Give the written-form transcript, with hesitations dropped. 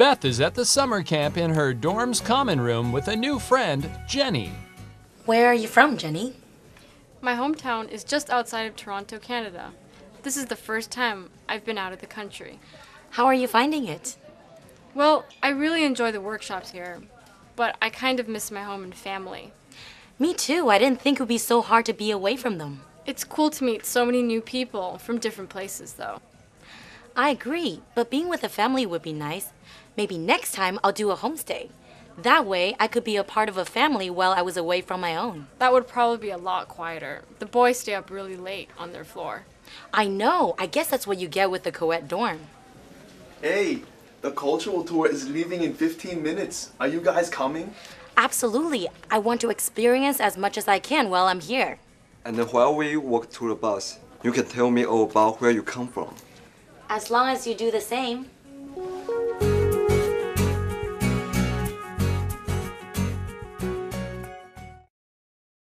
Beth is at the summer camp in her dorm's common room with a new friend, Jenny. Where are you from, Jenny? My hometown is just outside of Toronto, Canada. This is the first time I've been out of the country. How are you finding it? Well, I really enjoy the workshops here, but I kind of miss my home and family. Me too. I didn't think it would be so hard to be away from them. It's cool to meet so many new people from different places, though. I agree, but being with a family would be nice. Maybe next time I'll do a homestay. That way, I could be a part of a family while I was away from my own. That would probably be a lot quieter. The boys stay up really late on their floor. I know. I guess that's what you get with the co-ed dorm. Hey, the cultural tour is leaving in 15 minutes. Are you guys coming? Absolutely. I want to experience as much as I can while I'm here. And then while we walk to the bus, you can tell me all about where you come from. As long as you do the same.